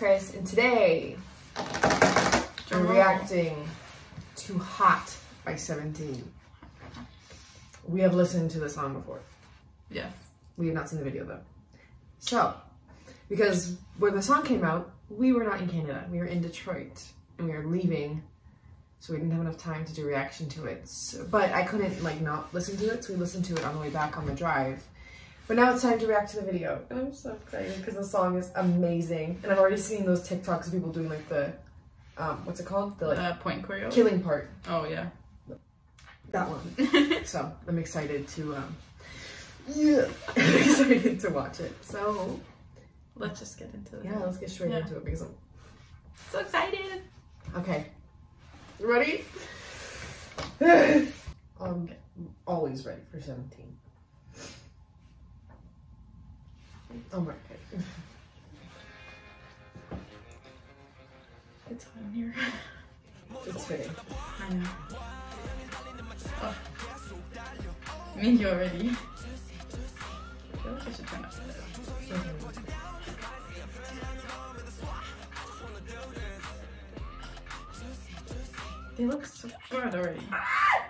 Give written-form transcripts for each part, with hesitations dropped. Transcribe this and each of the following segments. Chris, and today we're reacting to Hot by 17. We have listened to the song before. Yes. We have not seen the video though. So, because when the song came out, we were not in Canada. We were in Detroit and we were leaving, so we didn't have enough time to do reaction to it. So, but I couldn't like not listen to it, so we listened to it on the way back on the drive. But now it's time to react to the video. And I'm so excited because the song is amazing. And I've already seen those TikToks of people doing like the, what's it called? The like, point choreo? Killing part. Oh yeah. That one. So I'm excited to, I'm excited to watch it. So let's just get into it. Yeah, let's get straight into it because I'm so excited. Okay. You ready? I'm always ready for 17. Oh my god. It's on here. It's fitting. I know. Oh. Mingyu already. I feel like I should turn up to this. They look so good already. Ah!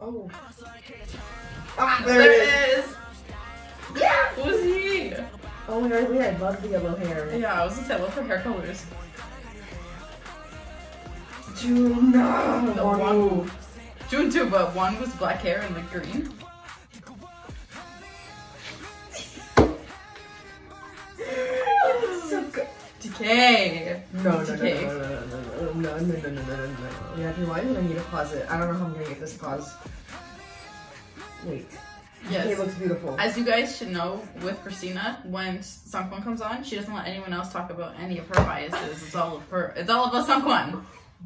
Oh. Ah, there it is! Yeah! Who's he? Oh my god, I love the yellow hair. Yeah, I was gonna say, I love her hair colors. Jun! No! Jun too, but one was black hair and the green. It's so good. Decay! No. Yeah, if you want, I'm gonna need to pause it. I don't know how I'm gonna get this pause. Wait. Yes. It looks beautiful. As you guys should know, with Christina, when Seungkwan comes on, she doesn't let anyone else talk about any of her biases. It's all of her. It's all about Seungkwan.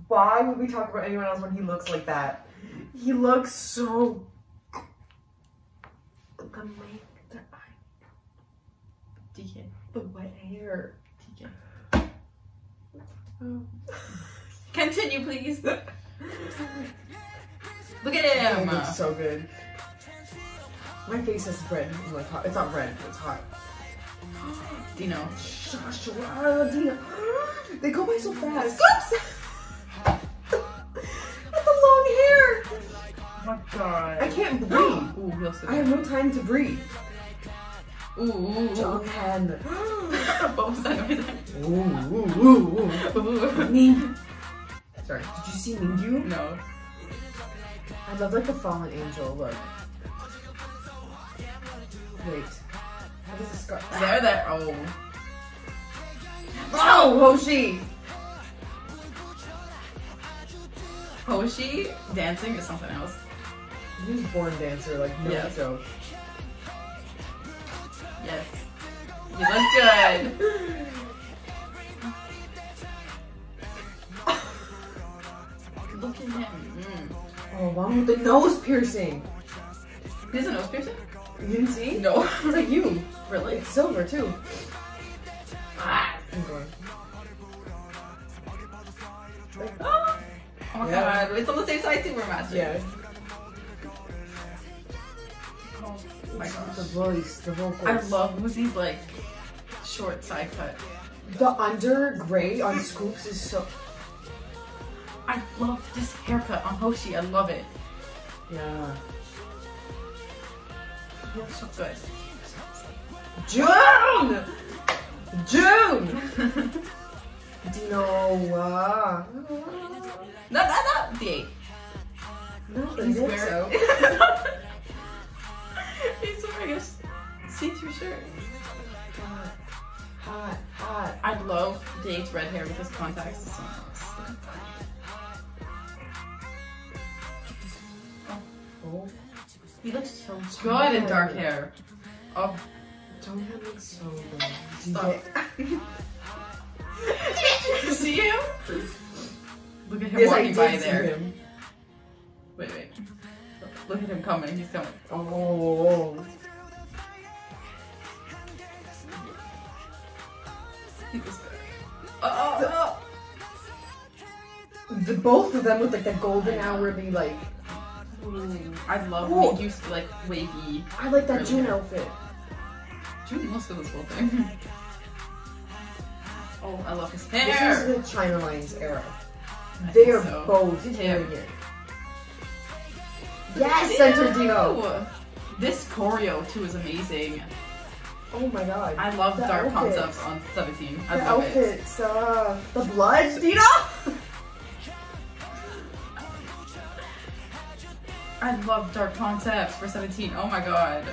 Why would we talk about anyone else when he looks like that? He looks so. The make, the eye, DK, the wet hair, DK. Continue, please. Look at him. He looks so good. My face is red. It's, like hot. It's not red, but it's hot. Dino. Joshua, Dino. They go by so fast. Scoups! With the long hair! Oh my god. I can't breathe. Ooh, he also I have no time to breathe. Ooh. John Hand. What was that? Ooh. Sorry. Did you see Mingyu? No. I love like the fallen angel look. Wait, what is the scar? There, that. Oh. Oh, Hoshi! Hoshi dancing is something else. He's a born dancer, like, no joke. Yes. He looks good. Look at him. Mm. Oh, along with the nose piercing. He has a nose piercing? You didn't see? No. It's like you. Really? It's silver too. Ah! I'm going. Like, ah! Oh my god, it's on the same side too, we're matching. Yeah. Oh my gosh. The voice, the vocals. I love Uzi's like short side cut. The under gray on Scoops is so. I love this haircut on Hoshi, I love it. Yeah. He looks so good. Jun! Jun! Dino. No. The 8. No, he's wearing. So. He's wearing a see-through shirt. Hot. I love the 8's red hair with his contacts. It's so nice. Oh. He looks so good in dark hair. Oh, don't have it so good. Did you see him? Look at him walking by there. Wait. Look at him coming. He's coming. Oh. He looks good. Oh. The both of them look like the golden hourly like. Ooh, I love Mingyu's like wavy. I like that Jun outfit. Jun looks good this whole thing. Oh, I love his hair. This is the China Lines era. They are both brilliant. Yes, Center Dino. This choreo too is amazing. Oh my god. I love the dark concepts on 17. I love it. The outfits, the blood, Dino. I love dark concepts for 17. Oh my god.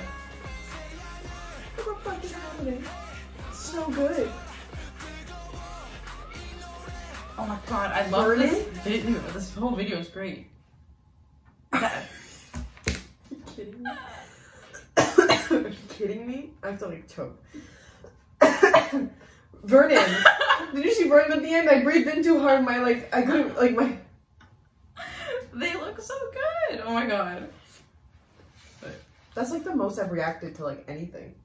What the fuck is happening? So good. Oh my god, I love Vernon? This video. This whole video is great. Are you kidding me? Are you kidding me? I'm starting to choke. Vernon! Did you see Vernon at the end? I breathed in too hard. My like, I couldn't like my. They look so good. Oh my god. But that's like the most I've reacted to like anything.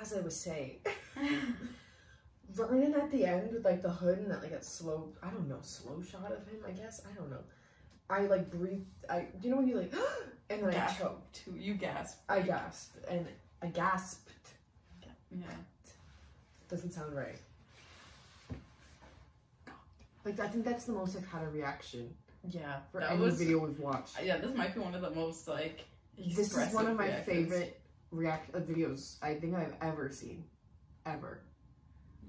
As I was saying. Vernon at the end with like the hood and that like that slow, I don't know, slow shot of him, I guess. I don't know. I like breathed, you know when you like, and then gasp. I choked. Too. You gasped. I gasped and I gasped. Yeah. Doesn't sound right. Like I think that's the most I've had a reaction. Yeah. For any video we've watched. Yeah, this might be one of the most like expressive. This is one of my favorite videos I think I've ever seen. Ever.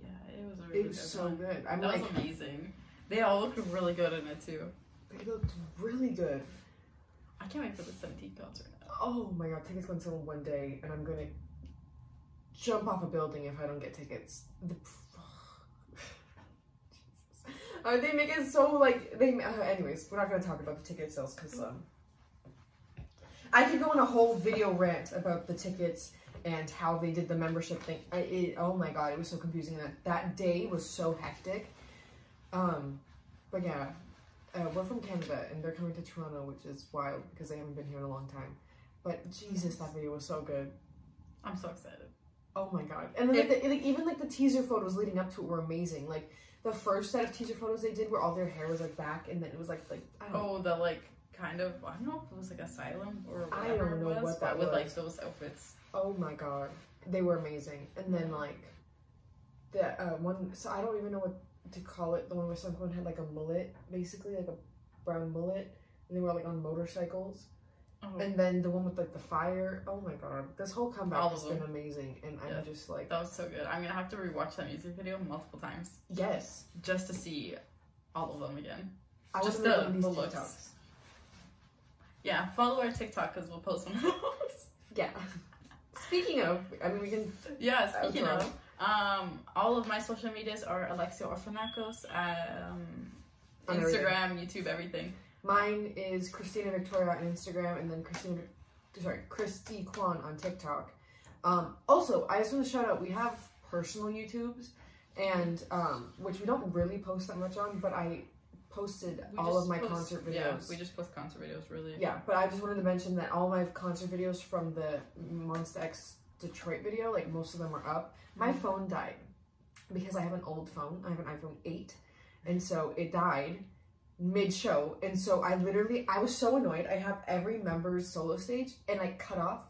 Yeah, it was a really good so good. I'm that was amazing. They all looked really good in it too. They looked really good. I can't wait for the 17 concert. Oh my god, tickets on sale one day and I'm gonna jump off a building if I don't get tickets. They make it so like, anyways, we're not gonna talk about the ticket sales because I could go on a whole video rant about the tickets and how they did the membership thing. Oh my god, it was so confusing. That day was so hectic. But yeah, we're from Canada and they're coming to Toronto, which is wild because they haven't been here in a long time. But Jesus, that video was so good. I'm so excited. Oh my god. And then even like the teaser photos leading up to it were amazing. Like the first set of teaser photos they did where all their hair was like back and then it was like I don't know. The like kind of, I don't know if it was like asylum or whatever. I don't know what that was. With like those outfits. Oh my god, they were amazing. And then like the one, so I don't even know what to call it, the one where Seungkwan had like a mullet, basically like a brown mullet, and they were like on motorcycles. Oh. And then the one with like the fire. Oh my god, this whole comeback has been amazing, and I'm just like, that was so good. I'm gonna have to rewatch that music video multiple times. Yes, just to see all of them again. I just the looks. TikToks. Yeah, follow our TikTok because we'll post one of those. Yeah. Speaking of, I mean, we can. Yeah, speaking of, all of my social medias are Alexia Orfanakos, Instagram, YouTube, everything. Mine is Christina Victoria on Instagram, and then Christy Kwan on TikTok. Also, I just want to shout out, we have personal YouTubes, and which we don't really post that much on, but I posted all of my concert videos. Yeah, we just post concert videos, really. Yeah, but I just wanted to mention that all my concert videos from the Monsta X Detroit video, like most of them are up. My phone died because I have an old phone. I have an iPhone 8, and so it died mid-show, and so I was so annoyed. I have every member's solo stage, and I cut off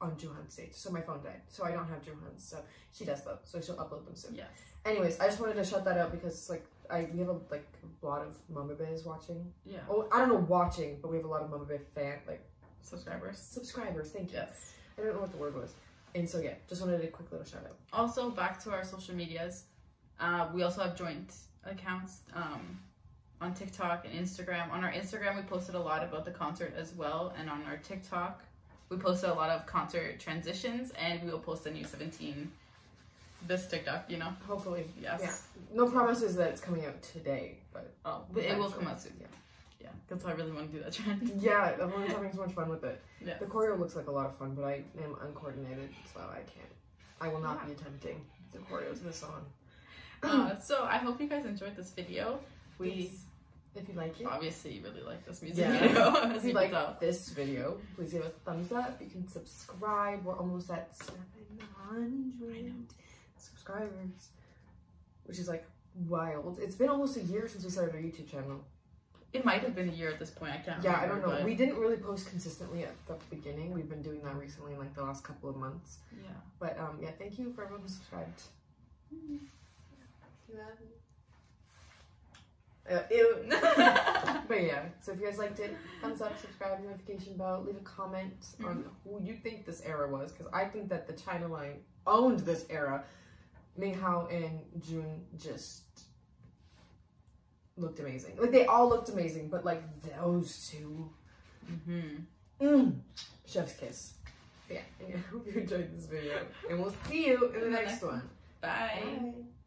on Jun's stage, so my phone died. So I don't have Jun's, so she does though, so she'll upload them soon. Yes. Anyways, I just wanted to shut that out because it's like, we have a lot of Mamabe's watching. Yeah. Oh, I don't know watching, but we have a lot of Mamabe fan subscribers. Subscribers, thank you. Yes. I don't know what the word was. And so yeah, just wanted a quick little shout out. Also, back to our social medias. We also have joint accounts on TikTok and Instagram. On our Instagram, we posted a lot about the concert as well, and on our TikTok, we posted a lot of concert transitions, and we will post a new 17. This TikTok, you know? Hopefully. Yes. Yeah. No promises that it's coming out today, but... Oh, it will come out soon. Yeah. Yeah. That's why I really want to do that trend. Yeah, everyone's having so much fun with it. Yes. The choreo looks like a lot of fun, but I am uncoordinated, so I can't. I will not be attempting the choreo to the song. So I hope you guys enjoyed this video. Please, if you like it. Obviously, you really like this music video. If you like this video, please give us a thumbs up. You can subscribe. We're almost at 700. Subscribers, which is like wild. It's been almost a year since we started our YouTube channel. It might have been a year at this point. I can't remember. I don't know, but... we didn't really post consistently at the beginning. We've been doing that recently in like the last couple of months. Yeah, but yeah, thank you for everyone who subscribed. Ew. But yeah, so if you guys liked it, thumbs up, subscribe, notification bell, leave a comment on who you think this era was, because I think that the China line owned this era. Minghao and Jun just looked amazing. Like, they all looked amazing, but like those two, chef's kiss. Yeah, I hope you enjoyed this video, and we'll see you in the next one. Bye. Bye.